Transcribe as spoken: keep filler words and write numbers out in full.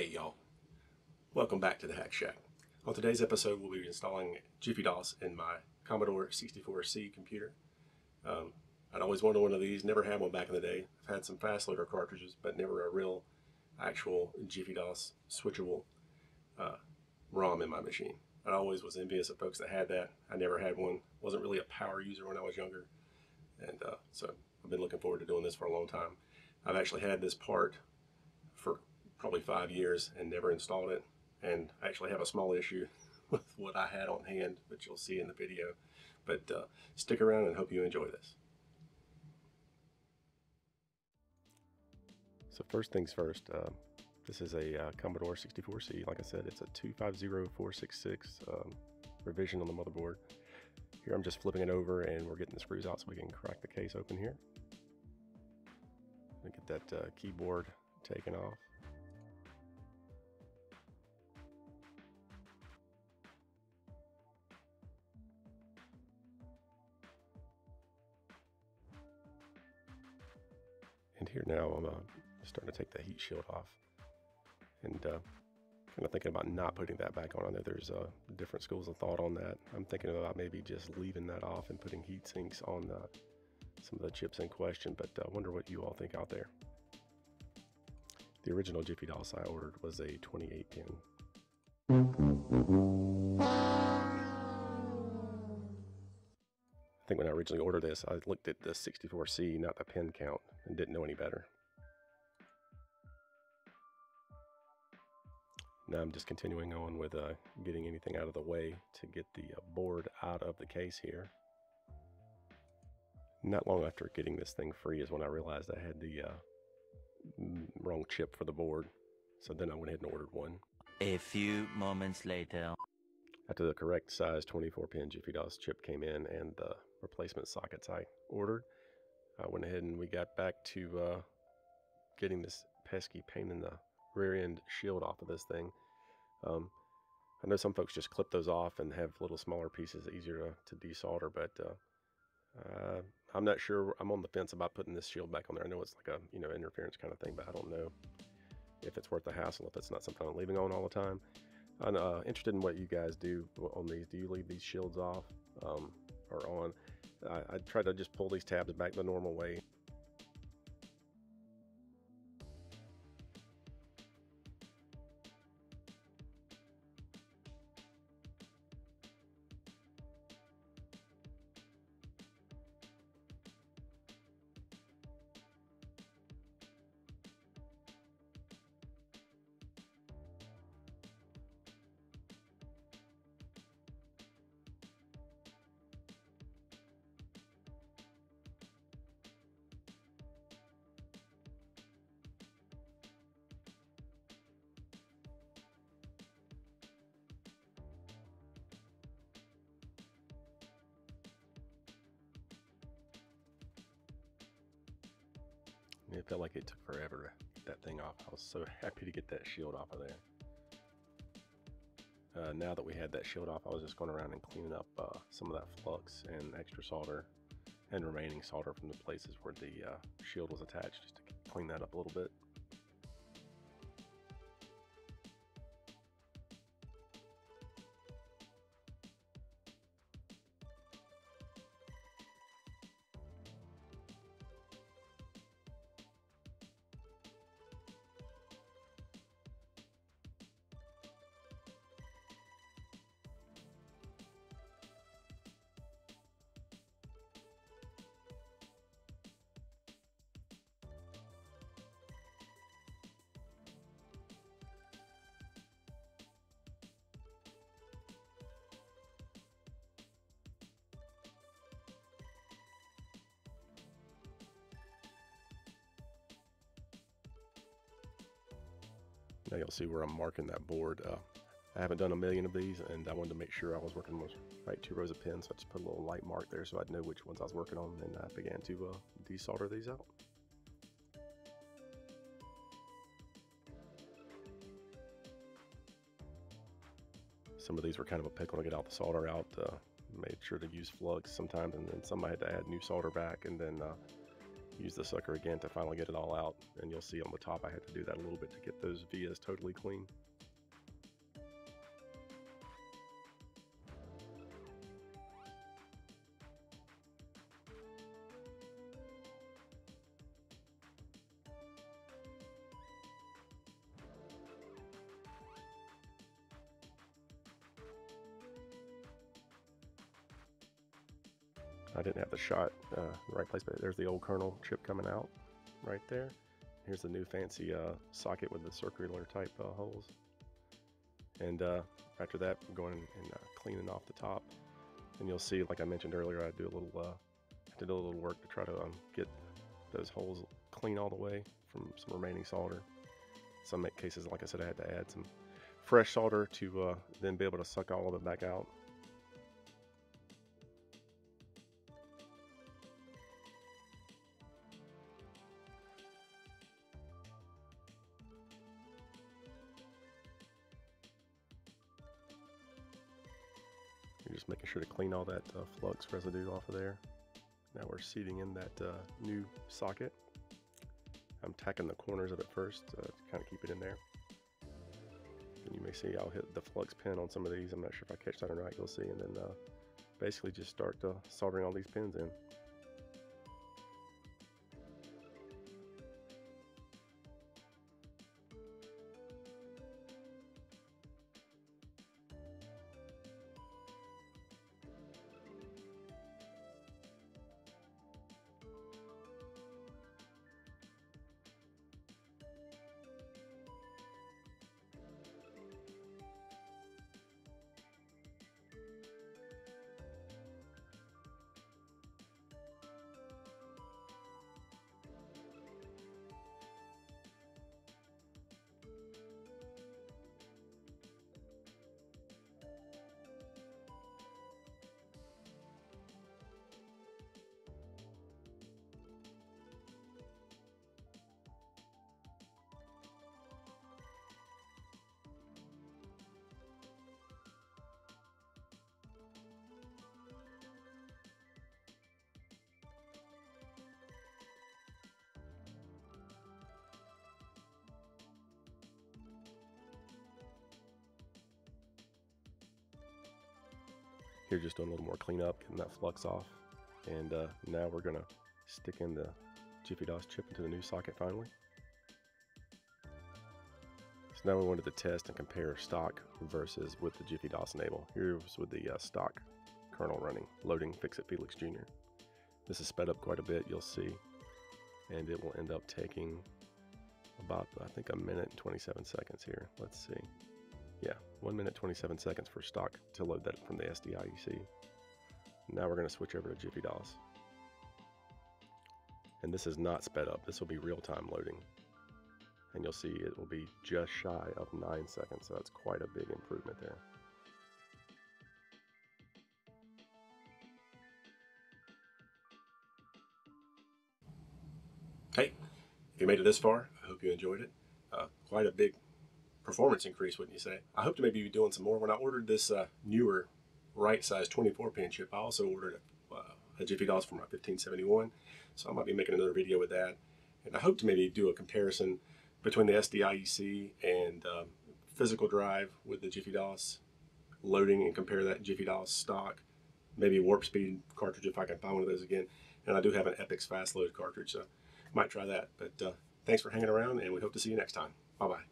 Hey y'all, welcome back to the Hack Shack. On today's episode, we'll be installing JiffyDOS in my Commodore sixty-four C computer. Um, I'd always wanted one of these, never had one back in the day. I've had some fast loader cartridges, but never a real actual JiffyDOS switchable uh, ROM in my machine. I always was envious of folks that had that. I never had one, wasn't really a power user when I was younger. And uh, so I've been looking forward to doing this for a long time. I've actually had this part for probably five years and never installed it, and I actually have a small issue with what I had on hand, which you'll see in the video, but uh, stick around and hope you enjoy this. So first things first, uh, this is a uh, Commodore sixty-four C. Like I said, it's a two five zero four six six um, revision on the motherboard. Here I'm just flipping it over and we're getting the screws out so we can crack the case open here. Get that uh, keyboard taken off. And here now I'm uh, starting to take the heat shield off, and uh, kind of thinking about not putting that back on. I know there's uh, different schools of thought on that. I'm thinking about maybe just leaving that off and putting heat sinks on uh, some of the chips in question, but I uh, wonder what you all think out there. The original JiffyDOS I ordered was a twenty-eight pin. I think when I originally ordered this, I looked at the sixty-four C, not the pin count, and didn't know any better. Now I'm just continuing on with uh, getting anything out of the way to get the uh, board out of the case here. Not long after getting this thing free is when I realized I had the uh, wrong chip for the board, so then I went ahead and ordered one. A few moments later, after the correct size twenty-four pin JiffyDOS chip came in and the replacement sockets I ordered, I went ahead and we got back to uh, getting this pesky pain in the rear end shield off of this thing. Um, I know some folks just clip those off and have little smaller pieces easier to, to desolder, but uh, Uh, I'm not sure. I'm on the fence about putting this shield back on there. I know it's like a, you know, interference kind of thing, but I don't know if it's worth the hassle, if it's not something I'm leaving on all the time. I'm uh, interested in what you guys do on these. Do you leave these shields off um, or on? I, I try to just pull these tabs back the normal way. It felt like it took forever to get that thing off. I was so happy to get that shield off of there. Uh, now that we had that shield off, I was just going around and cleaning up uh, some of that flux and extra solder and remaining solder from the places where the uh, shield was attached, just to clean that up a little bit. Now you'll see where I'm marking that board. Uh, I haven't done a million of these, and I wanted to make sure I was working with right two rows of pins, so I just put a little light mark there so I'd know which ones I was working on, and I began to uh, desolder these out. Some of these were kind of a pickle to get all the solder out. Uh, made sure to use flux sometimes, and then some I had to add new solder back, and then uh, use the sucker again to finally get it all out. And you'll see on the top I had to do that a little bit to get those vias totally clean. I didn't have the shot uh, in the right place, but there's the old kernel chip coming out right there. Here's the new fancy uh, socket with the circular type uh, holes. And uh, after that, I'm going and uh, cleaning off the top. And you'll see, like I mentioned earlier, I do a little, uh, I did a little work to try to um, get those holes clean all the way from some remaining solder. Some cases, like I said, I had to add some fresh solder to uh, then be able to suck all of it back out. You're just making sure to clean all that uh, flux residue off of there. Now we're seating in that uh, new socket. I'm tacking the corners of it first uh, to kind of keep it in there. And you may see I'll hit the flux pin on some of these. I'm not sure if I catch that or not, you'll see. And then uh, basically just start uh, soldering all these pins in. Here, just doing a little more cleanup, getting that flux off. And uh, now we're gonna stick in the JiffyDOS chip into the new socket finally. So now we wanted to test and compare stock versus with the JiffyDOS enable. Here's with the uh, stock kernel running, loading Fix-It Felix Junior This is sped up quite a bit, you'll see. And it will end up taking about, I think, a minute and twenty-seven seconds here. Let's see. Yeah, one minute twenty-seven seconds for stock to load that from the S D I E C. Now we're going to switch over to JiffyDOS. And this is not sped up. This will be real-time loading. And you'll see it will be just shy of nine seconds, so that's quite a big improvement there. Hey, if you made it this far, I hope you enjoyed it. Uh, quite a big performance increase, wouldn't you say? I hope to maybe be doing some more. When I ordered this uh, newer right size twenty-four pin chip, I also ordered a, uh, a JiffyDOS for my fifteen seventy-one, so I might be making another video with that. And I hope to maybe do a comparison between the S D I E C and uh, physical drive with the JiffyDOS loading and compare that JiffyDOS stock, maybe warp speed cartridge if I can find one of those again. And I do have an Epix fast load cartridge, so I might try that. But uh, thanks for hanging around, and we hope to see you next time. Bye bye.